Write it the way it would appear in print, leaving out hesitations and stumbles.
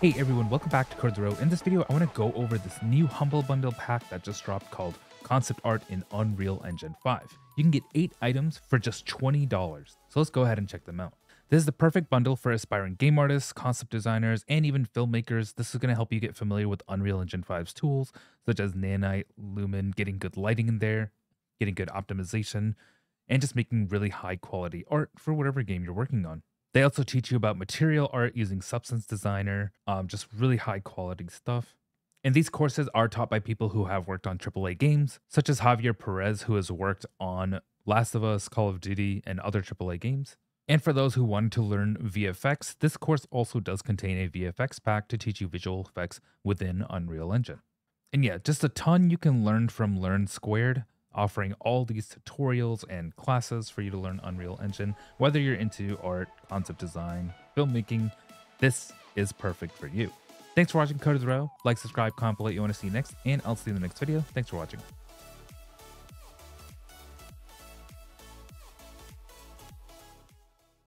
Hey everyone, welcome back to Code With Ro. In this video, I want to go over this new Humble Bundle pack that just dropped called Concept Art in Unreal Engine 5. You can get 8 items for just $20, so let's go ahead and check them out. This is the perfect bundle for aspiring game artists, concept designers, and even filmmakers. This is going to help you get familiar with Unreal Engine 5's tools, such as Nanite, Lumen, getting good lighting in there, getting good optimization, and just making really high quality art for whatever game you're working on. They also teach you about material art using Substance Designer, just really high quality stuff. And these courses are taught by people who have worked on AAA games, such as Javier Perez, who has worked on Last of Us, Call of Duty, and other AAA games. And for those who wanted to learn VFX, this course also does contain a VFX pack to teach you visual effects within Unreal Engine. And yeah, just a ton you can learn from Learn Squared, offering all these tutorials and classes for you to learn Unreal Engine. Whether you're into art, concept design, filmmaking, this is perfect for you. Thanks for watching Code With Ro. Like, subscribe, comment below what you want to see next, and I'll see you in the next video. Thanks for watching.